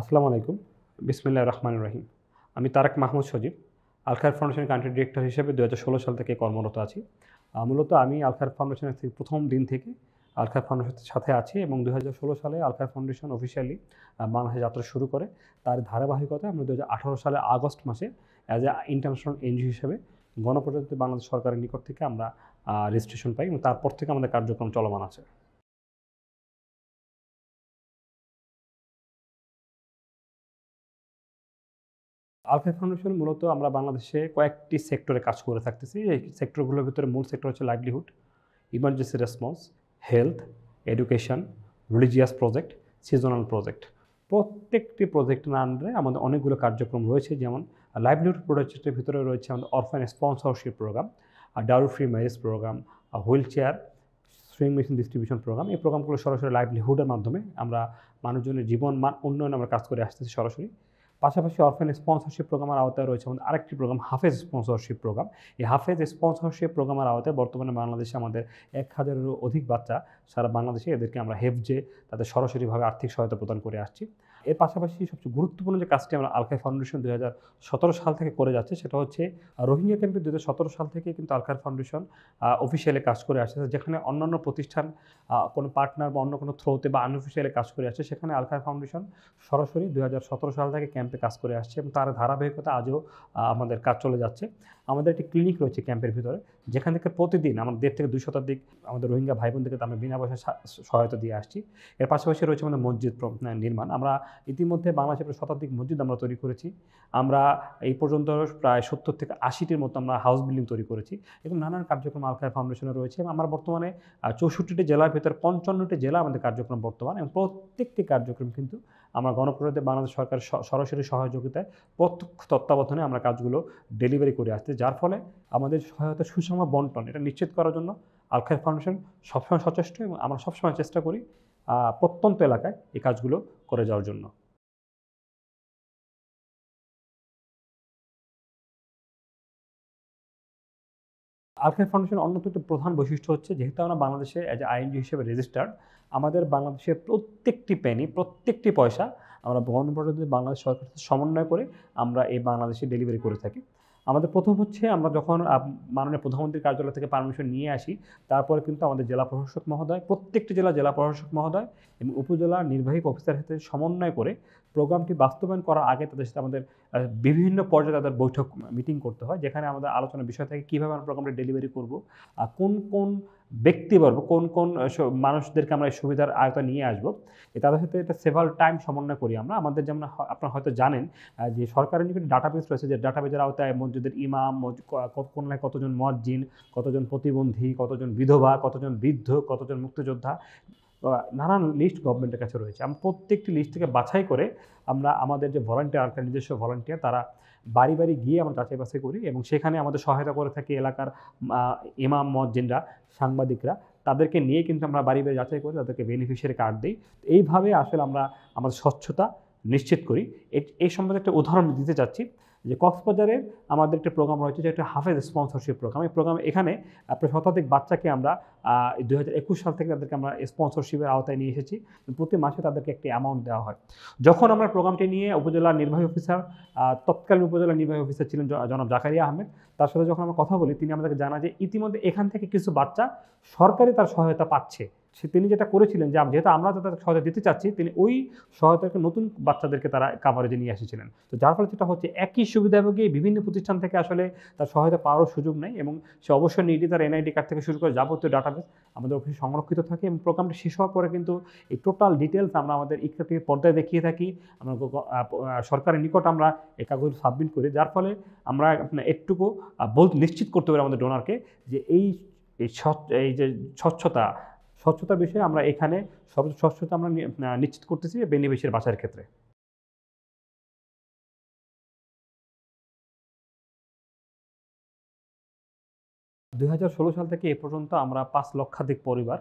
আসসালামু আলাইকুম বিসমিল্লাহির রহমানির রহিম আমি তারাক মাহমুদ সজীব আলখায়ের ফাউন্ডেশনের কান্ট্রি ডিরেক্টর হিসেবে 2016 সাল থেকে কর্মরত আছি মূলত আমি আলখায়ের ফাউন্ডেশনের প্রথম দিন থেকে আলখায়ের ফাউন্ডেশনের সাথে আছি এবং 2016 সালে আলখায়ের ফাউন্ডেশন অফিশিয়ালি বাংলাদেশে যাত্রা শুরু করে তার ধারাবাহিকতা আমরা 2018 সালে আগস্ট মাসে অ্যাজ এ ইন্টারন্যাশনাল এনজিও হিসেবে গণপ্রজাতন্ত্রী বাংলাদেশ সরকারের নিকট থেকে আমরা রেজিস্ট্রেশন পাই এবং তারপর থেকে আমাদের কার্যক্রম চলমান আছে আলখায়ের ফাউন্ডেশন মূলত আমরা বাংলাদেশে কয়েকটি সেক্টরে কাজ করে থাকতেছি এই সেক্টরগুলোর ভিতরে মূল সেক্টর হচ্ছে livelihood emergency response health education religious project seasonal project প্রত্যেকটি প্রজেক্টের আন্ডারে আমাদের অনেকগুলো কার্যক্রম রয়েছে যেমন লাইভলিহুড প্রজেক্টের ভিতরে রয়েছে আমাদের orphan sponsorship program dowry free marriage program wheelchair sewing machine distribution program এই প্রোগ্রামগুলো সরাসরি লাইভলিহুডের মাধ্যমে আমরা মানুষজনের জীবন মান উন্নয়নে আমরা কাজ করে আসতেছি সরাসরি পাশাপাশি অরফেন স্পন্সরশিপ প্রোগ্রামের আওতায় রয়েছে আমাদের আরেকটি প্রোগ্রাম হাফেজ স্পন্সরশিপ প্রোগ্রাম এই হাফেজ স্পন্সরশিপ প্রোগ্রামের আওতায় বর্তমানে বাংলাদেশে আমাদের 1000-এরও অধিক বাচ্চা সারা বাংলাদেশে এদেরকে আমরা হেফজে তাদের সরাসরিভাবে আর্থিক সহায়তা প্রদান করে আসছি এর পাশাপাশি সবচেয়ে গুরুত্বপূর্ণ যে কাজটি আমরা আলখায়ের ফাউন্ডেশন 2017 সাল থেকে করে যাচ্ছে সেটা হচ্ছে রোহিঙ্গা ক্যাম্পে 2017 সাল থেকে কিন্তু আলখায়ের ফাউন্ডেশন অফিসিয়ালি কাজ করে আসছে যেখানে অন্যান্য প্রতিষ্ঠান কোনো পার্টনার বা অন্য কোনো থ্রোতে বা আনঅফিসিয়ালি কাজ করে আসছে সেখানে আলখায়ের ফাউন্ডেশন সরাসরি 2017 সাল থেকে ক্যাম্পে কাজ করে আসছে এবং তার ধারাবাহিকতা আজও আমাদের কাজ চলে যাচ্ছে আমাদের একটি ক্লিনিক রয়েছে ক্যাম্পের ভিতরে যেখান থেকে প্রতিদিন আমাদের 1.5 থেকে 2 শতাধিক আমাদের রোহিঙ্গা ভাই বোনদেরকে আমরা বিনা পয়সায় সহায়তা দিয়ে আসছি এর পাশাপাশি রয়েছে আমাদের মসজিদ নির্মাণ আমরা ইতিমধ্যে বাংলাদেশে প্রায় শতাধিক মসজিদ আমরা তৈরি করেছি আমরা এই পর্যন্ত প্রায় 70 থেকে 80টির মতো আমরা হাউস বিল্ডিং তৈরি করেছি এবং নানান কার্যক্রম আলখায়ের ফাউন্ডেশনে রয়েছে এবং আমার বর্তমানে 64টি জেলার ভিতরে 55টি জেলা আমাদের কার্যক্রম বর্তমান এবং প্রত্যেকটি কার্যক্রম কিন্তু আমরা গণপ্রজাতন্ত্রী বাংলাদেশ সরকার সরাসরি সহযোগিতায় প্রত্যক্ষ তত্ত্বাবধানে আমরা কাজগুলো ডেলিভারি করে আসছি যার ফলে আমাদের সহায়তা সুষম বন্টন এটা নিশ্চিত করার জন্য আলখায়ের ফাউন্ডেশন সবসময় সচেষ্ট এবং আমরা সবসময় চেষ্টা করি প্রত্যন্ত এলাকায় এই কাজগুলো করে যাওয়ার জন্য আলখায়ের ফাউন্ডেশনের অন্যতম একটি প্রধান বৈশিষ্ট্য হচ্ছে যেহেতু আমরা বাংলাদেশে অ্যাজ আইএনজিও হিসেবে রেজিস্টার্ড আমাদের বাংলাদেশের প্রত্যেকটি পেনি প্রত্যেকটি পয়সা আমরা গণপ্রজাতন্ত্রী বাংলাদেশ সরকারের সাথে সমন্বয় করে আমরা এই বাংলাদেশে ডেলিভারি করে থাকি আমাদের প্রথম হচ্ছে আমরা যখন মাননীয় প্রধানমন্ত্রীর কার্যালয় থেকে পারমিশন নিয়ে আসি তারপরে কিন্তু আমাদের জেলা প্রশাসক মহোদয় প্রত্যেকটি জেলা প্রশাসক মহোদয় এবং উপজেলা নির্বাহী অফিসারের সাথে সমন্বয় করে প্রোগ্রামটি বাস্তবায়ন করার আগে তাদের সাথে আমাদের বিভিন্ন পর্যায়ে তাদের বৈঠক মিটিং করতে হয় যেখানে আমাদের আলোচনার বিষয় থাকে কীভাবে আমরা প্রোগ্রামটি ডেলিভারি করব আর কোন ব্যক্তিবর্গ কোন মানুষদেরকে আমরা এই সুবিধার আয়তা নিয়ে আসবো তাদের সাথে এটা সেভারাল টাইম সমন্বয় করি আমরা আমাদের যেমন আপনারা হয়তো জানেন যে সরকারের নিকট ডাটাবেস রয়েছে যে ডাটাবেজের আওতায় মসজিদের ইমাম কোনলায় কতজন মুয়াজ্জিন কতজন প্রতিবন্ধী কতজন বিধবা কতজন বৃদ্ধ কতজন মুক্তিযোদ্ধা নানান লিস্ট গভর্নমেন্টের কাছে রয়েছে আমরা প্রত্যেকটি লিস্ট থেকে বাছাই করে আমরা আমাদের যে ভলান্টিয়ার আলখায়ের নিজস্ব ভলান্টিয়ার তারা বাড়ি বাড়ি গিয়ে আমরা যাচাই বাছাই করি এবং সেখানে আমাদের সহায়তা করে থাকি এলাকার ইমাম মুয়াজ্জিনরা সাংবাদিকরা তাদেরকে নিয়ে কিন্তু আমরা বাড়ি বাড়ি যাচাই করে তাদেরকে বেনিফিশিয়ারি কার্ড দিই এইভাবে আসলে আমরা আমাদের স্বচ্ছতা নিশ্চিত করি এই সম্বন্ধে একটা উদাহরণ দিতে চাচ্ছি যে কক্সবাজারের আমাদের একটা প্রোগ্রাম রয়েছে যেটা হাফেজ স্পন্সরশিপ প্রোগ্রাম এই প্রোগ্রামে এখানে প্রায় শতাধিক বাচ্চাকে আমরা 2021 সাল থেকে তাদেরকে আমরা স্পন্সরশিপের আওতায় নিয়ে এসেছি প্রতি মাসে তাদেরকে একটি অ্যামাউন্ট দেওয়া হয় যখন আমরা প্রোগ্রামটি নিয়ে উপজেলা নির্বাহী অফিসার তৎকালীন উপজেলা নির্বাহী অফিসার ছিলেন জনাব জাকারিয়া আহমেদ তার সাথে যখন আমরা কথা বলি তিনি আমাদেরকে জানান যে ইতিমধ্যে এখান থেকে কিছু বাচ্চা সরকারি তার সহায়তা পাচ্ছে তিনি যেটা করেছিলেন যে যেহেতু আমরা তাদের সহায়তা দিতে চাচ্ছি তিনি ওই সহায়তাকে নতুন বাচ্চাদেরকে তারা কাভারেজে নিয়ে এসেছিলেন তো যার ফলে যেটা হচ্ছে একই সুবিধাভোগী বিভিন্ন প্রতিষ্ঠান থেকে আসলে তার সহায়তা পাওয়ারও সুযোগ নেই এবং সে অবশ্যই নিডি তার এনআইডি কার্ড থেকে শুরু করে যাবতীয় ডাটাবেস আমাদের অফিসে সংরক্ষিত থাকে এবং প্রোগ্রামটি শেষ হওয়ার পরে কিন্তু এই টোটাল ডিটেলস আমরা আমাদের ইকরা টিভির পর্দায় দেখিয়ে থাকি আমরা সরকারের নিকট আমরা এই কাগজ সাবমিট করি যার ফলে আমরা একটুকু নিশ্চিত করতে পারি আমাদের ডোনারকে যে এই যে স্বচ্ছতার বিষয়ে আমরা এখানে স্বচ্ছতা আমরা নিশ্চিত করতেছি বেনিফিশিয়ারি বাছাইয়ের ক্ষেত্রে দুই সাল থেকে এ পর্যন্ত আমরা 5 লক্ষাধিক পরিবার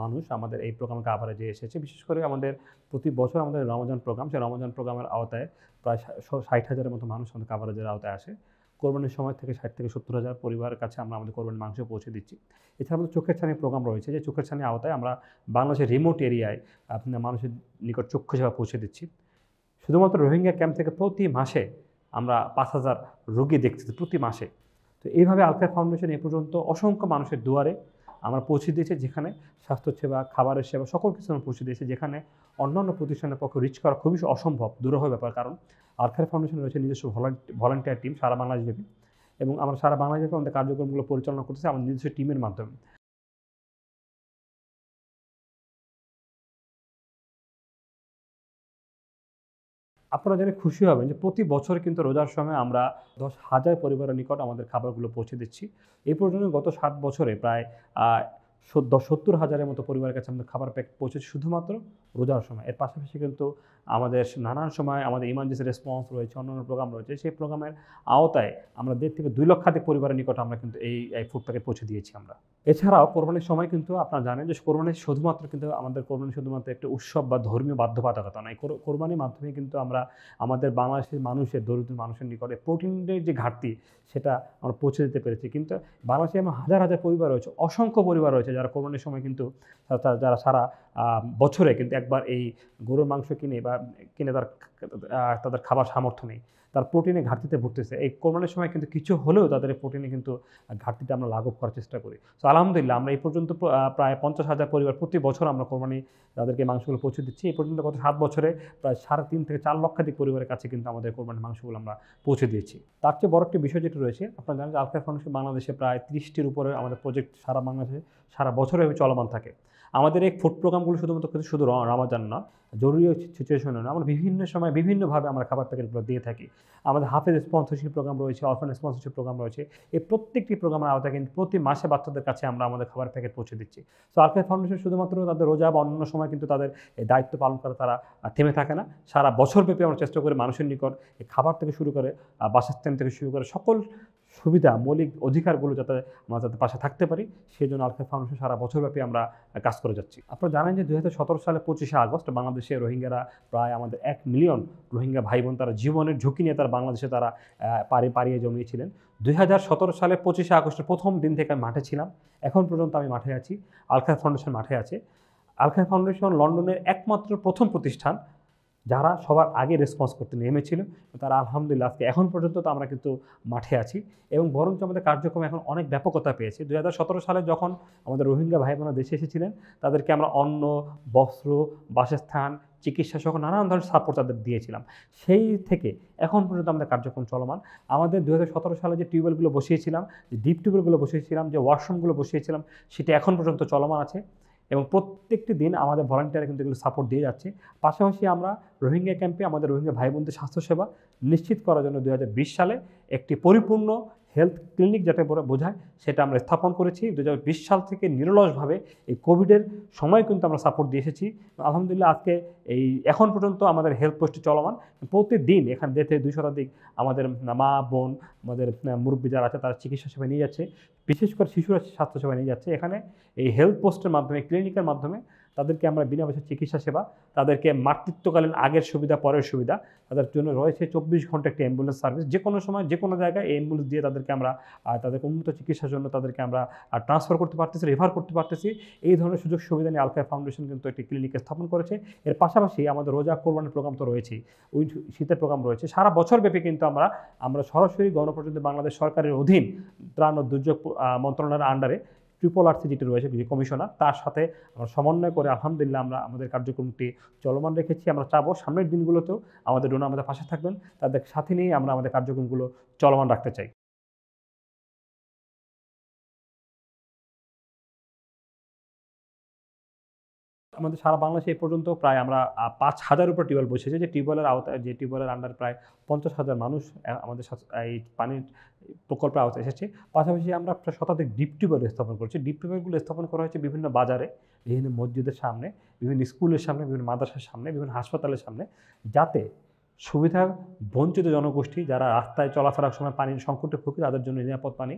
মানুষ আমাদের এই প্রোগ্রাম কাভারেজে এসেছে বিশেষ করে আমাদের প্রতি বছর আমাদের রমজান প্রোগ্রাম সেই রমজান প্রোগ্রামের আওতায় প্রায় 60,000-এর মতো মানুষ আমাদের কাভারেজের আওতায় আসে কোরবানির সময় থেকে 60 থেকে 70,000 পরিবারের কাছে আমরা আমাদের কোরবানির মাংস পৌঁছে দিচ্ছি এছাড়া আমাদের চোখের ছানি প্রোগ্রাম রয়েছে যে চোখের ছানি আওতায় আমরা বাংলাদেশের রিমোট এরিয়ায় আপনার মানুষের নিকট চক্ষু সেবা পৌঁছে দিচ্ছি শুধুমাত্র রোহিঙ্গা ক্যাম্প থেকে প্রতি মাসে আমরা 5000 রোগী দেখতেছি প্রতি মাসে তো এইভাবে আলকার ফাউন্ডেশন এই পর্যন্ত অসংখ্য মানুষের দুয়ারে আমরা পৌঁছে দিয়েছে যেখানে স্বাস্থ্য সেবা খাবারের সেবা সকল কিছু আমরা পৌঁছে দিয়েছে যেখানে অন্যান্য প্রতিষ্ঠানের পক্ষে রিচ করা খুবই অসম্ভব দুরূহ ব্যাপার কারণ আলকার ফাউন্ডেশন রয়েছে নিজস্ব ভলান্টিয়ার টিম সারা বাংলাদেশব্যাপী এবং আমরা সারা বাংলাদেশে আমাদের কার্যক্রমগুলো পরিচালনা করতেছি আমাদের নিজস্ব টিমের মাধ্যমে আপনারা জেনে খুশি হবেন যে প্রতি বছর কিন্তু রোজার সময় আমরা 10,000 পরিবারের নিকট আমাদের খাবারগুলো পৌঁছে দিচ্ছি এই পর্যন্ত গত 7 বছরে প্রায় 70,000 এর মতো পরিবারের কাছে আমরা খাবার প্যাক পৌঁছেছি শুধুমাত্র রোজার সময় এর পাশাপাশি কিন্তু আমাদের নানান সময় আমাদের ইমার্জেন্সি রেসপন্স রয়েছে অন্যান্য প্রোগ্রাম রয়েছে সেই প্রোগ্রামের আওতায় আমরা 2 লক্ষাধিক পরিবারের নিকট আমরা কিন্তু এই ফুড প্যাকেট পৌঁছে দিয়েছি আমরা এছাড়াও কোরবানির সময় কিন্তু আপনারা জানেন যে কোরবানি শুধুমাত্র কিন্তু আমাদের কোরবানি শুধুমাত্র একটা উৎসব বা ধর্মীয় বাধ্যবাধকতা নয় কোরবানির মাধ্যমে কিন্তু আমরা আমাদের বাংলাদেশের মানুষের দরিদ্র মানুষের নিকটে প্রোটিনের যে ঘাটতি সেটা আমরা পৌঁছে দিতে পেরেছি কিন্তু বাংলাদেশে এমন হাজার হাজার পরিবার রয়েছে অসংখ্য পরিবার রয়েছে যারা কোরবানির সময় কিন্তু যারা সারা বছরে কিন্তু একবার এই গরুর মাংস কিনে বা কিনে তাদের খাবার সামর্থ্য নেই তার প্রোটিনে ঘাটতিতে ভুগতেছে এই কোরবানির সময় কিন্তু কিছু হলেও তাদের প্রোটিনে কিন্তু ঘাটতিটা আমরা লাঘব করার চেষ্টা করি সো আলহামদুলিল্লাহ আমরা এই পর্যন্ত প্রায় 50,000 পরিবার প্রতি বছর আমরা কোরবানি তাদেরকে মাংসগুলো পৌঁছে দিচ্ছি এই পর্যন্ত গত 7 বছরে প্রায় 3.5 থেকে 4 লক্ষাধিক পরিবারের কাছে কিন্তু আমাদের কোরবানির মাংসগুলো আমরা পৌঁছে দিয়েছি তার চেয়ে বড় একটা বিষয় যেটা রয়েছে আপনারা জানেন যে আল-খায়ের ফাউন্ডেশন বাংলাদেশে প্রায় 30টির উপরে আমাদের প্রজেক্ট সারা বাংলাদেশে সারা বছরে চলমান থাকে আমাদের এই ফুড প্রোগ্রামগুলো শুধু রামাজান না জরুরি সিচুয়েশনে না আমরা বিভিন্ন সময় বিভিন্নভাবে আমরা খাবার প্যাকেটগুলো দিয়ে থাকি আমাদের হাফেজ স্পন্সরশিপ প্রোগ্রাম রয়েছে অরফান স্পন্সরশিপ প্রোগ্রাম রয়েছে এই প্রত্যেকটি প্রোগ্রামের আওতায় কিন্তু প্রতি মাসে বাচ্চাদের কাছে আমরা আমাদের খাবার প্যাকেট পৌঁছে দিচ্ছি সো আল-খায়ের ফাউন্ডেশন শুধুমাত্র তাদের রোজা বা অন্য সময় কিন্তু তাদের দায়িত্ব পালন করে তারা থেমে থাকে না সারা বছরব্যাপী আমরা চেষ্টা করি মানুষের নিকট খাবার থেকে শুরু করে বাসস্থান থেকে শুরু করে সকল সুবিধা মৌলিক অধিকারগুলো যাতে আমরা যাতে পাশে থাকতে পারি সেই জন্য আল-খায়ের ফাউন্ডেশন সারা বছরব্যাপী আমরা কাজ করে যাচ্ছি আপনারা জানেন যে 2017 সালে 25 আগস্ট বাংলাদেশে রোহিঙ্গারা প্রায় আমাদের 1 মিলিয়ন রোহিঙ্গা ভাই বোন তারা জীবনের ঝুঁকি নিয়ে তারা বাংলাদেশে তারা পাড়িয়ে জমিয়েছিলেন 2017 সালে 25 আগস্টের প্রথম দিন থেকে আমি মাঠে ছিলাম এখন পর্যন্ত আমি মাঠে আছি আল-খায়ের ফাউন্ডেশন মাঠে আছে আল-খায়ের ফাউন্ডেশন লন্ডনের একমাত্র প্রথম প্রতিষ্ঠান যারা সবার আগে রেসপন্স করতে নেমেছিল তারা আলহামদুলিল্লাহ আজকে এখন পর্যন্ত তো আমরা কিন্তু মাঠে আছি এবং বরঞ্চ আমাদের কার্যক্রম এখন অনেক ব্যাপকতা পেয়েছে 2017 সালে যখন আমাদের রোহিঙ্গা ভাই বোনরা দেশে এসেছিলেন তাদেরকে আমরা অন্ন বস্ত্র বাসস্থান চিকিৎসা সহ নানান ধরনের সাপোর্ট তাদের দিয়েছিলাম সেই থেকে এখন পর্যন্ত আমাদের কার্যক্রম চলমান আমাদের 2017 সালে যে টিউবওয়েলগুলো বসিয়েছিলাম যে ডিপ টিউবওয়েলগুলো বসিয়েছিলাম যে ওয়াশরুমগুলো বসিয়েছিলাম সেটা এখন পর্যন্ত চলমান আছে এবং প্রত্যেকটি দিন আমাদের ভলান্টিয়াররা কিন্তু এগুলো সাপোর্ট দিয়ে যাচ্ছে পাশাপাশি আমরা রোহিঙ্গা ক্যাম্পে আমাদের রোহিঙ্গা ভাই বোনদের স্বাস্থ্যসেবা নিশ্চিত করার জন্য 2020 সালে একটি পরিপূর্ণ হেলথ ক্লিনিক যেটা বোঝায় সেটা আমরা স্থাপন করেছি 2020 সাল থেকে নিরলসভাবে এই কোভিডের সময় কিন্তু আমরা সাপোর্ট দিয়ে এসেছি আলহামদুলিল্লাহ আজকে এই এখন পর্যন্ত আমাদের হেলথ পোস্টে চলমান প্রতিদিন এখান থেকে 200-ধিক আমাদের মা বোন আমাদের মুরব্বী যারা আছে তারা চিকিৎসা সেবা নিয়ে যাচ্ছে বিশেষ করে শিশুরা স্বাস্থ্যসেবা নিয়ে যাচ্ছে এখানে এই হেলথ পোস্টের মাধ্যমে ক্লিনিকের মাধ্যমে তাদেরকে আমরা বিনা পয়সার চিকিৎসা সেবা তাদেরকে মাতৃত্বকালীন আগের সুবিধা পরের সুবিধা তাদের জন্য রয়েছে 24 ঘন্টা একটি অ্যাম্বুলেন্স সার্ভিস যে কোনো সময় যে কোনো জায়গায় এই অ্যাম্বুলেন্স দিয়ে তাদেরকে আমরা তাদের উন্নত চিকিৎসার জন্য তাদেরকে আমরা ট্রান্সফার করতে পারতেছি রেফার করতে পারতেছি এই ধরনের সুযোগ সুবিধা নিয়ে আল-খায়ের ফাউন্ডেশন কিন্তু একটি ক্লিনিক স্থাপন করেছে এর পাশাপাশি আমাদের রোজা কোরবানির প্রোগ্রাম তো রয়েছেই ওই শীতের প্রোগ্রাম রয়েছে সারা বছরব্যাপী কিন্তু আমরা সরাসরি গণপ্রজাতন্ত্রী বাংলাদেশ সরকারের অধীন ত্রাণ ও দুর্যোগ মন্ত্রণালয়ের আন্ডারে RRC যেটি রয়েছে যে কমিশনার তার সাথে আমরা সমন্বয় করে আলহামদুলিল্লাহ আমরা আমাদের কার্যক্রমটি চলমান রেখেছি আমরা চাবো সামনের দিনগুলোতেও আমাদের ডোনার আমাদের পাশে থাকবেন তাদের সাথে নিয়ে আমরা আমাদের কার্যক্রমগুলো চলমান রাখতে চাই আমাদের সারা বাংলাদেশে এই পর্যন্ত প্রায় আমরা 5,000 উপর টিউবওয়েল বসেছে যে টিউবওয়েলের আওতায় যে টিউবওয়েলের আন্ডারে প্রায় 50,000 মানুষ আমাদের এই পানির প্রকল্পের আওতায় এসেছে পাশাপাশি আমরা প্রায় শতাধিক ডিপ টিউবওয়েল স্থাপন করছি ডিপ টিউবওয়েলগুলো স্থাপন করা হয়েছে বিভিন্ন বাজারে বিভিন্ন মসজিদের সামনে বিভিন্ন স্কুলের সামনে বিভিন্ন মাদ্রাসার সামনে বিভিন্ন হাসপাতালের সামনে যাতে সুবিধা বঞ্চিত জনগোষ্ঠী যারা রাস্তায় চলাফেরার সময় পানির সংকটে ভুগে তাদের জন্য নিরাপদ পানি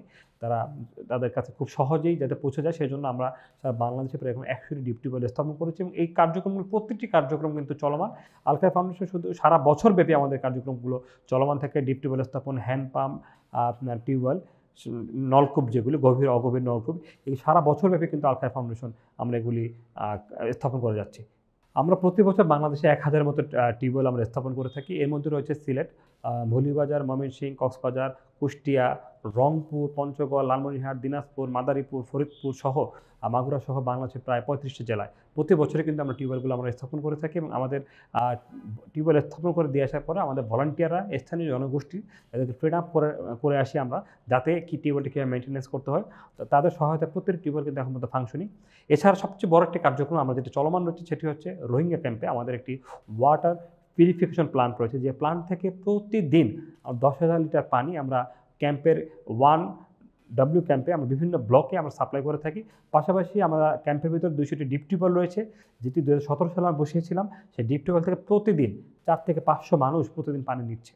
তাদের কাছে খুব সহজেই যাতে পৌঁছে যায় সেজন্য আমরা সারা বাংলাদেশে প্রায় এরকম 100টি ডিপ টিউবওয়েল স্থাপন করেছি এবং এই কার্যক্রমগুলো প্রত্যেকটি কার্যক্রম কিন্তু চলমান আল-খায়ের ফাউন্ডেশন শুধু সারা বছরব্যাপী আমাদের কার্যক্রমগুলো চলমান থাকে ডিপ টিউবওয়েল স্থাপন হ্যান্ড পাম্প আপনার টিউবওয়েল নলকূপ যেগুলি গভীর অগভীর নলকূপ এই সারা বছরব্যাপী কিন্তু আল-খায়ের ফাউন্ডেশন আমরা এগুলি স্থাপন করে যাচ্ছি আমরা প্রতি বছর বাংলাদেশে 1000 মতো টিউবওয়েল আমরা স্থাপন করে থাকি এর মধ্যে রয়েছে সিলেট মৌলভীবাজার ময়মনসিংহ কক্সবাজার কুষ্টিয়া রংপুর পঞ্চগড় লালমনিরহাট দিনাজপুর মাদারীপুর ফরিদপুর সহ মাগুরা সহ বাংলাদেশের প্রায় 35টি জেলায় প্রতি বছরে কিন্তু আমরা টিউবওয়েলগুলো আমরা স্থাপন করে থাকি এবং আমাদের টিউবওয়েল স্থাপন করে দিয়ে আসার পরে আমাদের ভলান্টিয়াররা স্থানীয় জনগোষ্ঠী তাদেরকে ট্রেন আপ করে আসি আমরা যাতে কি টিউবওয়েলটি কীভাবে মেনটেন্যান্স করতে হয় তাদের সহায়তা প্রত্যেকটি টিউবওয়েল কিন্তু এখন মতো ফাংশনিং এছাড়া সবচেয়ে বড় একটা কার্যক্রম আমাদের যেটা চলমান রয়েছে সেটি হচ্ছে রোহিঙ্গা ক্যাম্পে আমাদের একটি ওয়াটার পিউরিফিকেশন প্ল্যান্ট রয়েছে যে প্ল্যান্ট থেকে প্রতিদিন 10,000 লিটার পানি আমরা ক্যাম্পের 1W ক্যাম্পে আমরা বিভিন্ন ব্লকে আমরা সাপ্লাই করে থাকি পাশাপাশি আমরা ক্যাম্পের ভিতর 200টি ডিপ টিউবওয়েল রয়েছে যেটি 2017 সালে আমরা বসিয়েছিলাম সেই ডিপ টিউবওয়েল থেকে প্রতিদিন 400 থেকে 500 মানুষ প্রতিদিন পানি নিচ্ছে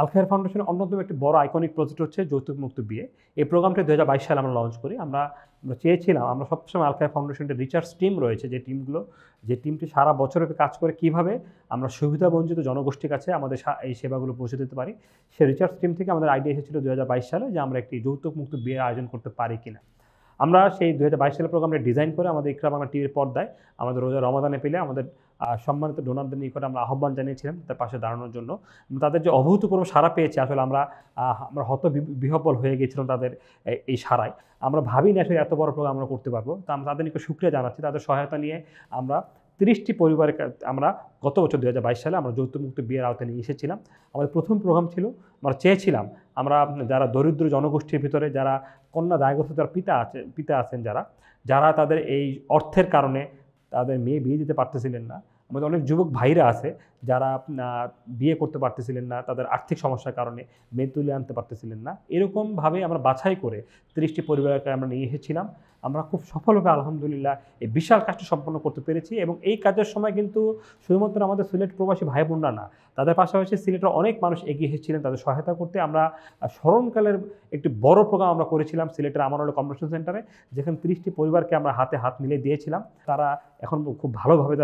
আল-খায়ের ফাউন্ডেশনের অন্যতম একটি বড় আইকনিক প্রজেক্ট হচ্ছে যৌতুক মুক্ত বিয়ে এই প্রোগ্রামটি 2022 সালে আমরা লঞ্চ করি আমরা চেয়েছিলাম আমরা সবসময় আল-খায়ের ফাউন্ডেশনের রিসার্চ টিম রয়েছে যে টিমটি সারা বছরব্যাপী কাজ করে কিভাবে আমরা সুবিধাবঞ্চিত জনগোষ্ঠীর কাছে আমাদের এই সেবাগুলো পৌঁছে দিতে পারি সেই রিসার্চ টিম থেকে আমাদের আইডিয়া এসেছিল 2022 সালে যে আমরা একটি যৌতুক মুক্ত বিয়ের আয়োজন করতে পারি কিনা আমরা সেই 2022 সালের প্রোগ্রামটা ডিজাইন করে আমাদের ইকরা বাংলা টিভির পর্দায় আমাদের রোজা রমাদানে পেলে আমাদের সম্মানিত ডোনারদের নিকট আমরা আহ্বান জানিয়েছিলাম তার পাশে দাঁড়ানোর জন্য তাদের যে অভূতপূর্ব সাড়া পেয়েছে আসলে আমরা হতবিহ্বল হয়ে গিয়েছিলাম তাদের এই সাড়ায় আমরা ভাবিনি আসলে এত বড় প্রোগ্রাম আমরা করতে পারবো তো আমরা তাদের নিকট শুকরিয়া জানাচ্ছি তাদের সহায়তা নিয়ে আমরা 30টি পরিবারের আমরা গত বছর 2022 সালে আমরা যৌতুকমুক্ত বিয়ের আওতায় নিয়ে এসেছিলাম আমাদের প্রথম প্রোগ্রাম ছিল আমরা চেয়েছিলাম আমরা যারা দরিদ্র জনগোষ্ঠীর ভিতরে যারা কন্যা দায়গ্রস্ত যারা পিতা আছেন যারা তাদের এই অর্থের কারণে তাদের মেয়ে বিয়ে দিতে পারতেছিলেন না আমাদের অনেক যুবক ভাইরা আছে যারা বিয়ে করতে পারতেছিলেন না তাদের আর্থিক সমস্যার কারণে মেয়ে তুলে আনতে পারতেছিলেন না এরকমভাবে আমরা বাছাই করে 30টি পরিবারকে আমরা নিয়ে এসেছিলাম আমরা খুব সফলভাবে আলহামদুলিল্লাহ এই বিশাল কাজটি সম্পন্ন করতে পেরেছি এবং এই কাজের সময় কিন্তু শুধুমাত্র আমাদের সিলেট প্রবাসী ভাই বোনরা না তাদের পাশাপাশি সিলেটের অনেক মানুষ এগিয়ে এসেছিলেন তাদের সহায়তা করতে আমরা স্মরণকালের একটি বড় প্রোগ্রাম আমরা করেছিলাম সিলেটের আমারওয়ালা কনভেনশন সেন্টারে যেখানে 30টি পরিবারকে আমরা হাতে হাত মিলিয়ে দিয়েছিলাম তারা এখন খুব ভালোভাবে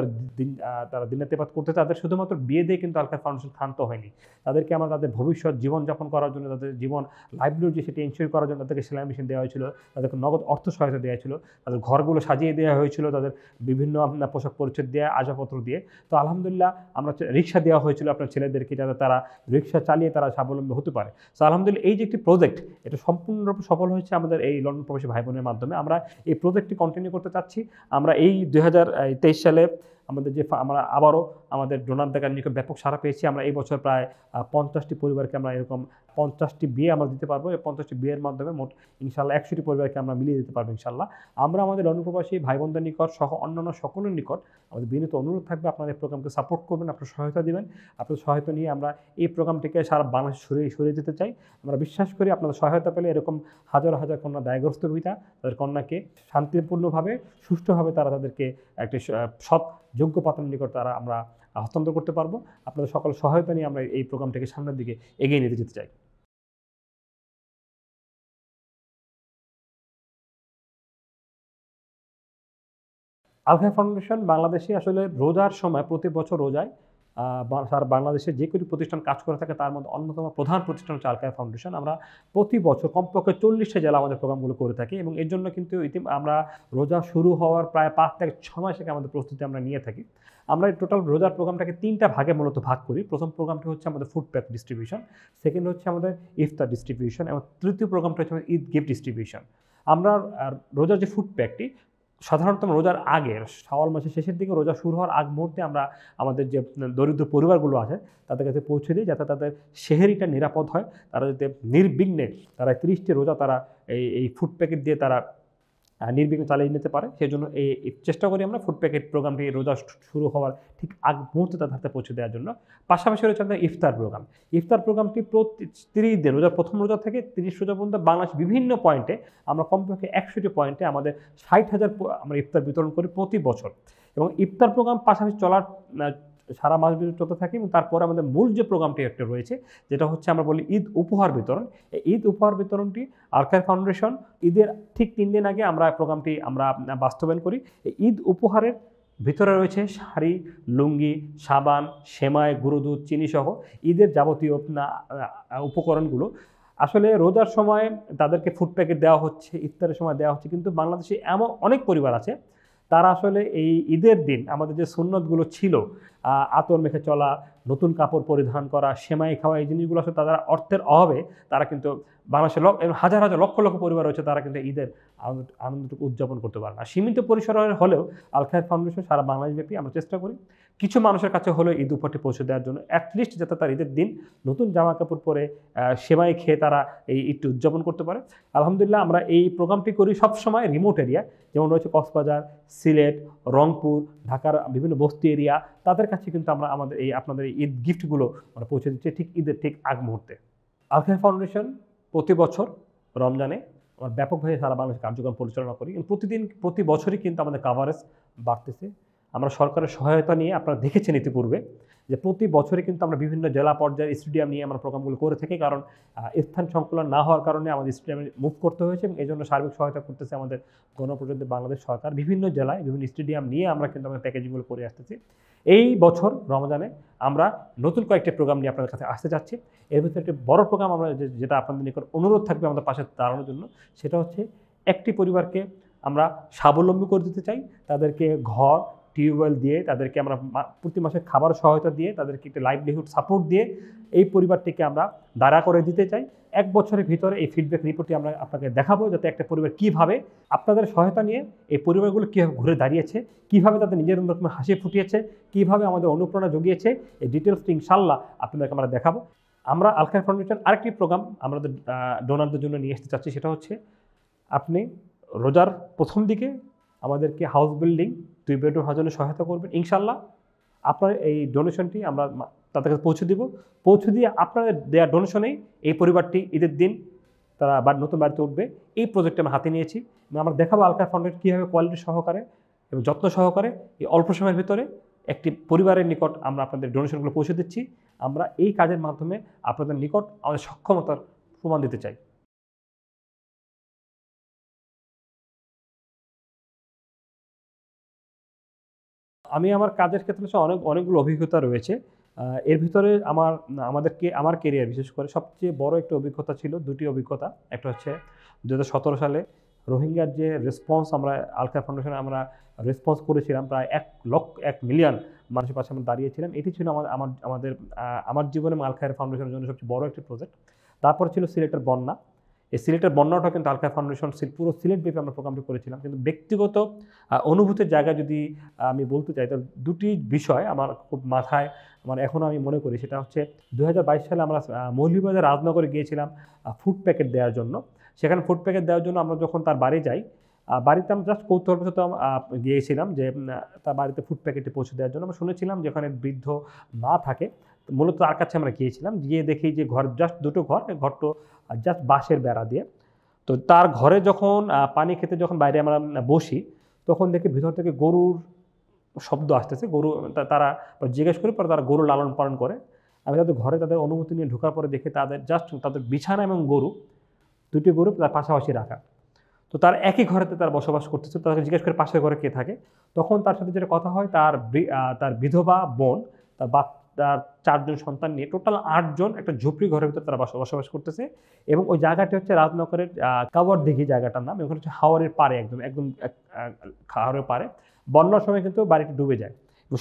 তারা দিনাতিপাত করতে তাদের শুধুমাত্র বিয়ে দিয়ে কিন্তু আল-খায়ের ফাউন্ডেশন ক্ষান্ত হয়নি তাদেরকে আমরা তাদের ভবিষ্যৎ জীবনযাপন করার জন্য তাদের জীবন লাইভলিহুড যে সেটি এনশিওর করার জন্য তাদেরকে সেলাই মেশিন দেওয়া হয়েছিল তাদেরকে নগদ অর্থ সহায়তা দেওয়া হয়েছিল তাদের ঘরগুলো সাজিয়ে দেওয়া হয়েছিল তাদের বিভিন্ন পোশাক পরিচ্ছদ দিয়ে আসবাবপত্র দিয়ে তো আলহামদুলিল্লাহ আমরা রিক্সা দেওয়া হয়েছিল আপনার ছেলেদেরকে যাতে তারা রিক্সা চালিয়ে তারা স্বাবলম্বী হতে পারে তো আলহামদুলিল্লাহ এই যে একটি প্রজেক্ট এটা সম্পূর্ণরূপে সফল হয়েছে আমাদের এই লন্ডন প্রবাসী ভাই বোনের মাধ্যমে আমরা এই প্রজেক্টটি কন্টিনিউ করতে চাচ্ছি আমরা এই 2023 সালে আমাদের যে আমরা আবারও আমাদের ডোনার দেখার নিকট ব্যাপক সাড়া পেয়েছি আমরা এই বছর প্রায় 50টি পরিবারকে আমরা এরকম 50টি বিয়ে আমরা দিতে পারবো এই 50টি বিয়ের মাধ্যমে মোট ইনশাল্লাহ 100টি পরিবারকে আমরা মিলিয়ে দিতে পারবো ইনশাল্লাহ আমরা আমাদের লন্ডনপ্রবাসী ভাই বোনদের নিকট সহ অন্যান্য সকলের নিকট আমাদের বিনীত অনুরোধ থাকবে আপনাদের প্রোগ্রামকে সাপোর্ট করবেন আপনার সহায়তা দেবেন আপনার সহায়তা নিয়ে আমরা এই প্রোগ্রামটিকে সারা বাংলাদেশ সরিয়ে দিতে চাই আমরা বিশ্বাস করি আপনাদের সহায়তা পেলে এরকম হাজার হাজার কন্যা দায়গ্রস্ত পিতা তাদের কন্যাকে শান্তিপূর্ণভাবে সুষ্ঠুভাবে তারা তাদেরকে একটি সৎ যোগ্য পাত্রের নিকট তারা আমরা হস্তান্তর করতে পারবো আপনাদের সকল সহায়তা নিয়ে আমরা এই প্রোগ্রামটাকে সামনের দিকে এগিয়ে নিয়ে যেতে চাই আল-খায়ের ফাউন্ডেশন বাংলাদেশে আসলে রোজার সময় প্রতি বছর রোজায় সারা বাংলাদেশে যে কটি প্রতিষ্ঠান কাজ করে থাকে তার মধ্যে অন্যতম প্রধান প্রতিষ্ঠান হচ্ছে আল-খায়ের ফাউন্ডেশন আমরা প্রতি বছর কমপক্ষে 40টা জেলা আমাদের প্রোগ্রামগুলো করে থাকি এবং এর জন্য কিন্তু আমরা রোজা শুরু হওয়ার প্রায় 5 থেকে 6 মাস আগে আমাদের প্রস্তুতি আমরা নিয়ে থাকি আমরা টোটাল রোজার প্রোগ্রামটাকে 3টা ভাগে মূলত ভাগ করি প্রথম প্রোগ্রামটি হচ্ছে আমাদের ফুড প্যাক ডিস্ট্রিবিউশন সেকেন্ড হচ্ছে আমাদের ইফতার ডিস্ট্রিবিউশন এবং তৃতীয় প্রোগ্রামটা হচ্ছে আমাদের ঈদ গিফট ডিস্ট্রিবিউশন আমরা রোজার যে ফুড প্যাকটি সাধারণত রোজার আগে শাওয়াল মাসের শেষের দিকে রোজা শুরু হওয়ার আগ মুহূর্তে আমরা আমাদের যে দরিদ্র পরিবারগুলো আছে তাদের কাছে পৌঁছে দিই যাতে তাদের সেহেরিটা নিরাপদ হয় তারা যাতে নির্বিঘ্নে তারা 30টি রোজা তারা এই ফুড প্যাকেট দিয়ে তারা নির্বিঘ্নে চালিয়ে নিতে পারে সেজন্য এই চেষ্টা করি আমরা ফুড প্যাকেট প্রোগ্রামটি রোজা শুরু হওয়ার ঠিক আগ মুহূর্তে তাদের হাতে পৌঁছে দেওয়ার জন্য পাশাপাশি রয়েছে আমাদের ইফতার প্রোগ্রাম ইফতার প্রোগ্রামটি প্রতি 30 দিন রোজার প্রথম রোজা থেকে 30 রোজা পর্যন্ত বাংলাদেশ বিভিন্ন পয়েন্টে আমরা কমপক্ষে 100টি পয়েন্টে আমাদের 60,000 আমরা ইফতার বিতরণ করি প্রতি বছর এবং ইফতার প্রোগ্রাম পাশাপাশি চলার সারা মাস বিতরণ চলতে থাকে এবং তারপরে আমাদের মূল যে প্রোগ্রামটি একটা রয়েছে যেটা হচ্ছে আমরা বলি ঈদ উপহার বিতরণ এই ঈদ উপহার বিতরণটি আল-খায়ের ফাউন্ডেশন ঈদের ঠিক 3 দিন আগে আমরা প্রোগ্রামটি আমরা বাস্তবায়ন করি এই ঈদ উপহারের ভিতরে রয়েছে শাড়ি লুঙ্গি সাবান সেমাই গুঁড়ো দুধ চিনিসহ ঈদের যাবতীয় উপকরণগুলো আসলে রোজার সময় তাদেরকে ফুড প্যাকেট দেওয়া হচ্ছে, ইফতারের সময় দেওয়া হচ্ছে, কিন্তু বাংলাদেশে এমন অনেক পরিবার আছে তারা আসলে এই ঈদের দিন আমাদের যে সুন্নতগুলো ছিল, আতর মেখে চলা, নতুন কাপড় পরিধান করা, সেমাই খাওয়া, এই জিনিসগুলো আসলে তারা অর্থের অভাবে তারা কিন্তু বাংলাদেশের হাজার হাজার লক্ষ লক্ষ পরিবার রয়েছে তারা কিন্তু ঈদের আনন্দটুকু উদযাপন করতে পারে না। সীমিত পরিসরের হলেও আল খায়ের ফাউন্ডেশন সারা বাংলাদেশব্যাপী আমরা চেষ্টা করি কিছু মানুষের কাছে হলেও ঈদ উপহারটি পৌঁছে দেওয়ার জন্য, অ্যাটলিস্ট যাতে তার ঈদের দিন নতুন জামা কাপড় পরে সেমাই খেয়ে তারা এই ঈদটি উদযাপন করতে পারে। আলহামদুলিল্লাহ আমরা এই প্রোগ্রামটি করি সবসময় রিমোট এরিয়া, যেমন রয়েছে কক্সবাজার, সিলেট, রংপুর, ঢাকার বিভিন্ন বস্তি এরিয়া, তাদের কাছে কিন্তু আমরা আমাদের এই আপনাদের ঈদ গিফটগুলো আমরা পৌঁছে দিচ্ছি ঠিক ঈদের ঠিক আগ মুহূর্তে। আল খায়ের ফাউন্ডেশন প্রতি বছর রমজানে আমরা ব্যাপকভাবে সারা বাংলাদেশ কার্যক্রম পরিচালনা করি, কিন্তু প্রতি বছরই কিন্তু আমাদের কাভারেজ বাড়তেছে। আমরা সরকারের সহায়তা নিয়ে আপনারা দেখেছেন ইতিপূর্বে যে প্রতি বছরে কিন্তু আমরা বিভিন্ন জেলা পর্যায়ে স্টেডিয়াম নিয়ে আমরা প্রোগ্রামগুলো করে থাকি, কারণ স্থান সংকুলন না হওয়ার কারণে আমাদের স্টেডিয়ামে মুভ করতে হয়েছে এবং এই জন্য সার্বিক সহায়তা করতেছে আমাদের গণপ্রজাতন্ত্রী বাংলাদেশ সরকার। বিভিন্ন জেলায় বিভিন্ন স্টেডিয়াম নিয়ে আমরা কিন্তু আমাদের প্যাকেজিংগুলো করে আসতেছি। এই বছর রমজানে আমরা নতুন কয়েকটি প্রোগ্রাম নিয়ে আপনাদের কাছে আসতে চাচ্ছি। এর ভিতরে একটি বড় প্রোগ্রাম আমরা যেটা আপনাদের নিকট অনুরোধ থাকবে আমাদের পাশে দাঁড়ানোর জন্য, সেটা হচ্ছে একটি পরিবারকে আমরা স্বাবলম্বী করে দিতে চাই। তাদেরকে ঘর, টিউবওয়েল দিয়ে তাদেরকে আমরা প্রতি মাসে খাবার সহায়তা দিয়ে তাদেরকে একটি লাইভলিহুড সাপোর্ট দিয়ে এই পরিবারটিকে আমরা দাঁড়া করে দিতে চাই। এক বছরের ভিতরে এই ফিডব্যাক রিপোর্টটি আমরা আপনাকে দেখাবো, যাতে একটা পরিবার কীভাবে আপনাদের সহায়তা নিয়ে এই পরিবারগুলো কীভাবে ঘুরে দাঁড়িয়েছে, কীভাবে তাদের নিজের রকমের হাসি ফুটিয়েছে, কীভাবে আমাদের অনুপ্রেরণা জুগিয়েছে, এই ডিটেলসটি ইনশাল্লাহ আপনাদেরকে আমরা দেখাবো। আমরা আল খায়ের ফাউন্ডেশন আরেকটি প্রোগ্রাম আমাদের ডোনারদের জন্য নিয়ে আসতে চাচ্ছি, সেটা হচ্ছে আপনি রোজার প্রথম দিকে আমাদেরকে হাউস বিল্ডিং 2 বেডরুম হাউজের সহায়তা করবেন। ইনশাল্লাহ আপনার এই ডোনেশনটি আমরা তাদের কাছে পৌঁছে দিব। পৌঁছে দিয়ে আপনাদের দেওয়া ডোনেশনেই এই পরিবারটি ঈদের দিন তারা নতুন বাড়িতে উঠবে। এই প্রজেক্টটা আমরা হাতে নিয়েছি। আমরা দেখাবো আল খায়ের ফাউন্ডেশন কীভাবে কোয়ালিটি সহকারে এবং যত্ন সহকারে এই অল্প সময়ের ভিতরে একটি পরিবারের নিকট আমরা আপনাদের ডোনেশনগুলো পৌঁছে দিচ্ছি। আমরা এই কাজের মাধ্যমে আপনাদের নিকট আমাদের সক্ষমতার প্রমাণ দিতে চাই। আমি আমার কাজের ক্ষেত্রে অনেকগুলো অভিজ্ঞতা রয়েছে। এর ভিতরে আমার কেরিয়ার বিশেষ করে সবচেয়ে বড় একটা অভিজ্ঞতা ছিল, দুটি অভিজ্ঞতা। একটা হচ্ছে 2017 সালে রোহিঙ্গার যে রেসপন্স আমরা আল খায়ের ফাউন্ডেশনে আমরা রেসপন্স করেছিলাম, প্রায় 1 মিলিয়ন মানুষের পাশে আমরা দাঁড়িয়েছিলাম। এটি ছিল আমার জীবনে আল খায়ের ফাউন্ডেশনের জন্য সবচেয়ে বড় একটি প্রজেক্ট। তারপর ছিল সিলেটের বন্যা। এই সিলেটের বন্যাটা কিন্তু আল খায়ের ফাউন্ডেশন পুরো সিলেটব্যাপী আমরা প্রোগ্রামটি করেছিলাম। কিন্তু ব্যক্তিগত অনুভূতির জায়গায় যদি আমি বলতে চাই, তাহলে দুটি বিষয় আমার খুব মাথায় এখনও আমি মনে করি। সেটা হচ্ছে 2022 সালে আমরা মৌলভীবাজার রাজনগরে গিয়েছিলাম ফুড প্যাকেট দেওয়ার জন্য। সেখানে ফুড প্যাকেট দেওয়ার জন্য আমরা যখন তার বাড়ি যাই, বাড়িতে আমরা জাস্ট কৌতূহলবশত গিয়েছিলাম যে তার বাড়িতে ফুড প্যাকেটে পৌঁছে দেওয়ার জন্য। আমরা শুনেছিলাম যেখানে বৃদ্ধ মা থাকে, মূলত তার কাছে আমরা গিয়েছিলাম। গিয়ে দেখি যে ঘর জাস্ট 2টো ঘর, ঘরটা জাস্ট বাঁশের বেড়া দিয়ে। তো তার ঘরে যখন পানি খেতে যখন বাইরে আমরা বসি, তখন দেখি ভিতর থেকে গরুর শব্দ আসতেছে। গরু তারা জিজ্ঞেস করি, পরে তারা গরু লালন পালন করে। আমি তাদের ঘরে তাদের অনুমতি নিয়ে ঢোকার পরে দেখি তাদের জাস্ট তাদের বিছানা এবং গরু, 2টি গরু তার পাশাপাশি রাখা। তো তার একই ঘরেতে তার বসবাস করতেছে। তাকে জিজ্ঞেস করে পাশের ঘরে কে থাকে, তখন তার সাথে যেটা কথা হয়, তার বিধবা বোন, তার 4জন সন্তান নিয়ে টোটাল 8জন একটা ঝুপড়ি ঘরের ভিতরে তারা বসবাস করতেছে। এবং ওই জায়গাটি হচ্ছে রাজনগরের কাওয়ারদিঘি জায়গাটার নাম। ওখানে হচ্ছে হাওরের পাড়ে, একদম হাওরের পাড়ে। বন্যার সময় কিন্তু বাড়িটি ডুবে যায়,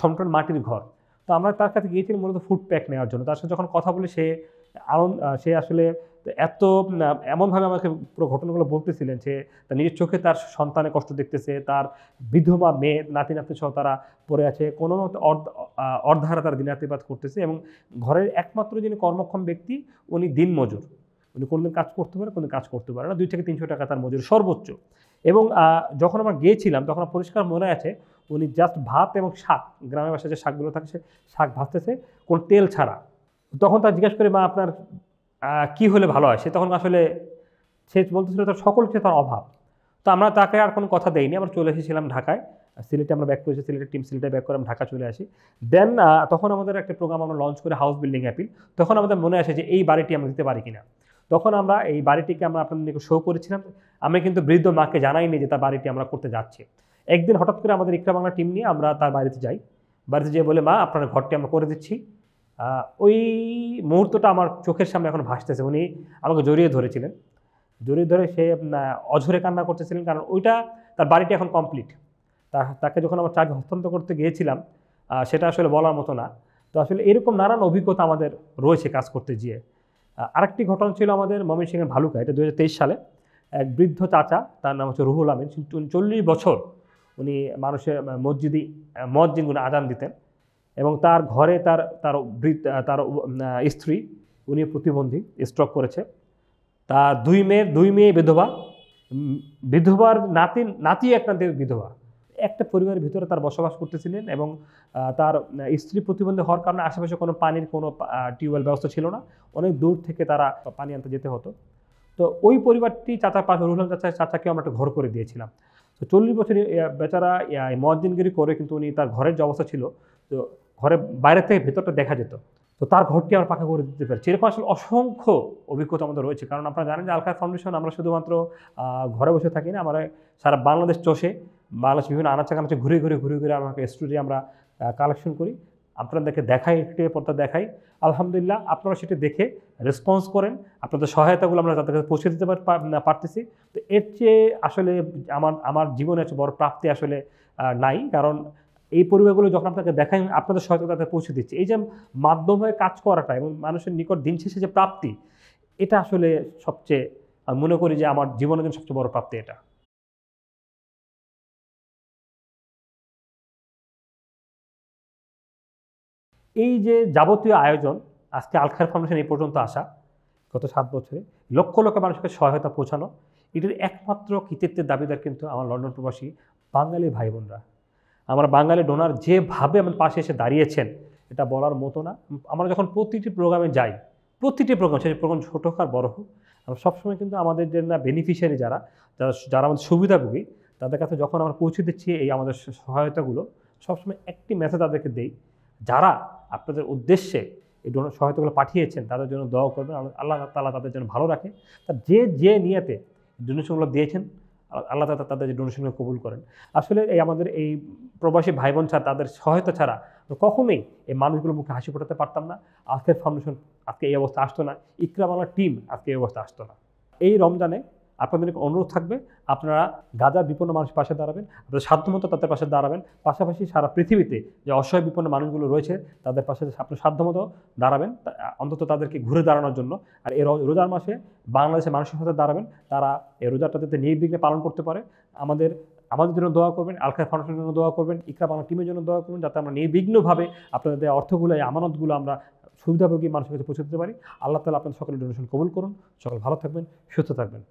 সম্পূর্ণ মাটির ঘর। তো আমরা তার কাছে গিয়েছিলাম মূলত ফুড প্যাক নেওয়ার জন্য। তার সাথে যখন কথা বলি, সে আসলে এমনভাবে আমাকে পুরো ঘটনাগুলো বলতেছিলেন। সে তার নিজের চোখে তার সন্তানের কষ্ট দেখতেছে, তার বিধবা মেয়ে, নাতি নাতি সহ তারা পড়ে আছে, কোনো মতো অর্ধাহারে তারা দিনাতিপাত করতেছে। এবং ঘরের একমাত্র যিনি কর্মক্ষম ব্যক্তি, উনি দিনমজুর। উনি কোনোদিন কাজ করতে পারে, কোনোদিন কাজ করতে পারে না। 200 থেকে 300 টাকা তার মজুরি সর্বোচ্চ। এবং যখন আমরা গিয়েছিলাম তখন পরিষ্কার মনে আছে, উনি জাস্ট ভাত এবং শাক, গ্রামের বাসায় যে শাকগুলো থাকে সে শাক ভাজতেছে কোনো তেল ছাড়া। তখন তার জিজ্ঞাসা করে, মা আপনার কী হলে ভালো হয়? সে তখন আসলে সে বলতেছিল তার সকল কিছু তার অভাব। তো আমরা তাকে আর কোনো কথা দেইনি। আমরা চলে এসেছিলাম ঢাকায়, সিলেটে আমরা ব্যাক করেছি, সিলেটের টিম সিলেটে ব্যাক করে আমরা ঢাকা চলে আসি। দেন তখন আমাদের একটা প্রোগ্রাম আমরা লঞ্চ করে হাউস বিল্ডিং অ্যাপিল। তখন আমাদের মনে আসে যে এই বাড়িটি আমরা দিতে পারি কিনা। তখন আমরা এই বাড়িটিকে আমরা আপনাদের শো করেছিলাম। আমি কিন্তু বৃদ্ধ মাকে জানাইনি যে তার বাড়িটি আমরা করতে যাচ্ছি। একদিন হঠাৎ করে আমাদের ইকরা বাংলা টিম নিয়ে আমরা তার বাড়িতে যাই। বাড়িতে যেয়ে বলে, মা আপনার ঘরটি আমরা করে দিচ্ছি, ওই মুহূর্তটা আমার চোখের সামনে এখন ভাসতেছে। উনি আমাকে জড়িয়ে ধরেছিলেন, জড়িয়ে ধরে সে অঝরে কান্না করতেছিলেন, কারণ ওইটা তার বাড়িটি এখন কমপ্লিট। তাকে যখন আমার চাবি হস্তান্তর করতে গিয়েছিলাম সেটা আসলে বলার মতো না। তো আসলে এরকম নানান অভিজ্ঞতা আমাদের রয়েছে কাজ করতে গিয়ে। আরেকটি ঘটনা ছিল আমাদের ময়মনসিংহের ভালুকা, এটা 2023 সালে। এক বৃদ্ধ চাচা, তার নাম হচ্ছে রুহুল আমিন, 40 বছর উনি মানুষের মসজিদগুলো আজান দিতেন, এবং তার ঘরে তার তার তার স্ত্রী, উনি প্রতিবন্ধী, স্ট্রোক করেছে, তার দুই মেয়ে বিধবা, বিধবার নাতি এক নাতি বিধবা। একটা পরিবারের ভিতরে তার বসবাস করতেছিলেন, এবং তার স্ত্রী প্রতিবন্ধী হওয়ার কারণে আশেপাশে কোনো পানির কোনো টিউবওয়েল ব্যবস্থা ছিল না, অনেক দূর থেকে তারা পানি আনতে যেতে হতো। তো ওই পরিবারটি চাচার পাশে রুহুল চাচাকে আমরা একটা ঘর করে দিয়েছিলাম। তো 40 বছর বেচারা মসজিদগিরি করে, কিন্তু উনি তার ঘরের যে অবস্থা ছিল, তো ঘরের বাইরে থেকে ভেতরটা দেখা যেত, তো তার ঘরটি আমরা পাকা করে দিতে পারছি। এরকম আসলে অসংখ্য অভিজ্ঞতা আমাদের রয়েছে, কারণ আপনারা জানেন যে আল-খায়ের ফাউন্ডেশন আমরা শুধুমাত্র ঘরে বসে থাকি না, আমরা সারা বাংলাদেশ চষে বাংলাদেশ বিভিন্ন আনাচে ঘুরে ঘুরে আমাকে স্টুডিও আমরা কালেকশন করি, আপনাদেরকে দেখাই, পর্দা দেখাই। আলহামদুলিল্লাহ আপনারা সেটি দেখে রেসপন্স করেন, আপনাদের সহায়তাগুলো আমরা তাদের কাছে পৌঁছে দিতে পারতেছি। তো এর চেয়ে আসলে আমার জীবনে একটা বড় প্রাপ্তি আসলে নাই, কারণ এই পরিবারগুলো যখন আপনাকে দেখাই, আপনাদের সহায়তা তাদের পৌঁছে দিচ্ছে। এই যে মাধ্যম হয়ে কাজ করাটা এবং মানুষের নিকট দিন শেষে যে প্রাপ্তি, এটা আসলে সবচেয়ে আমি মনে করি যে আমার জীবনের জন্য সবচেয়ে বড় প্রাপ্তি এটা। এই যে যাবতীয় আয়োজন, আজকে আল-খায়ের ফাউন্ডেশন এই পর্যন্ত আসা, গত 7 বছরে লক্ষ লক্ষ মানুষকে সহায়তা পৌঁছানো, এটির একমাত্র কৃতিত্বের দাবিদার কিন্তু আমার লন্ডন প্রবাসী বাঙালি ভাই বোনরা। আমার বাঙালি ডোনার যেভাবে আমার পাশে এসে দাঁড়িয়েছেন, এটা বলার মতো না। আমরা যখন প্রতিটি প্রোগ্রামে যাই, প্রতিটি প্রোগ্রাম, সেই প্রোগ্রাম ছোটো হোক আর বড়ো হোক, আমরা সবসময় কিন্তু আমাদের যে না বেনিফিশিয়ারি যারা আমাদের সুবিধাভোগী, তাদের কাছে যখন আমরা পৌঁছে দিচ্ছি এই আমাদের সহায়তাগুলো, সবসময় একটি মেসেজ তাদেরকে দেই, যারা আপনাদের উদ্দেশ্যে এই সহায়তাগুলো পাঠিয়েছেন তাদের জন্য দোয়া করবেন, আল্লাহ তাআলা তাদের জন্য ভালো রাখে। তার যে নিয়াতে ডোনেশনগুলো দিয়েছেন, আল্লাহ তাআলা তাদের যে ডোনেশনগুলো কবুল করেন। আসলে এই আমাদের এই প্রবাসী ভাই বোন ছাড়া, তাদের সহায়তা ছাড়া কখনোই এই মানুষগুলোর মুখে হাসি ফোটাতে পারতাম না, আল-খায়ের ফাউন্ডেশন আজকে এই অবস্থা আসতো না, ইকরা বাংলা টিম আজকে এই অবস্থা আসতো না। এই রমজানে আপনাদের অনুরোধ থাকবে, আপনারা গাজার বিপন্ন মানুষের পাশে দাঁড়াবেন, আপনাদের সাধ্যমতো তাদের পাশে দাঁড়াবেন, পাশাপাশি সারা পৃথিবীতে যে অসহায় বিপন্ন মানুষগুলো রয়েছে তাদের পাশে আপনার সাধ্যমতো দাঁড়াবেন, অন্তত তাদেরকে ঘুরে দাঁড়ানোর জন্য। আর এই রোজার মাসে বাংলাদেশের মানুষের সাথে দাঁড়াবেন, তারা এই রোজাটা যাতে নির্বিঘ্নে পালন করতে পারে। আমাদের জন্য দোয়া করবেন, আল-খায়ের ফাউন্ডেশনের জন্য দোয়া করবেন, ইকরা বাংলা টিমের জন্য দোয়া করবেন, যাতে আমরা নির্বিঘ্নভাবে আপনাদের অর্থগুলো, এই আমানতগুলো আমরা সুবিধাভোগী মানুষের কাছে পৌঁছে দিতে পারি। আল্লাহ তাআলা আপনাদের সকলের ডোনেশন কবুল করুন। সকল ভালো থাকবেন, সুস্থ থাকবেন।